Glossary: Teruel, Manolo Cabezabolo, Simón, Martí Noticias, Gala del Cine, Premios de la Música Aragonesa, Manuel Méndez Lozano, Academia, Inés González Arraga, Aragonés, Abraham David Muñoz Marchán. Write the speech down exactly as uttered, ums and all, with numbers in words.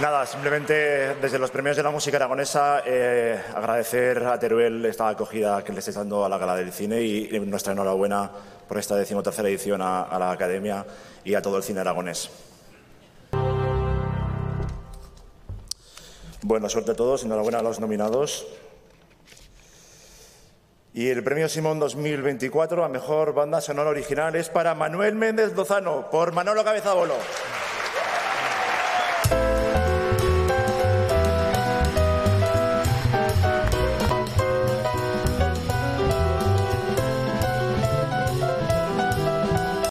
Nada, simplemente desde los Premios de la Música Aragonesa eh, agradecer a Teruel esta acogida que le está dando a la Gala del Cine y nuestra enhorabuena por esta decimotercera edición a, a la Academia y a todo el cine aragonés. Buena suerte a todos, enhorabuena a los nominados. Y el Premio Simón dos mil veinticuatro a Mejor Banda Sonora Original es para Manuel Méndez Lozano, por Manolo Cabezabolo.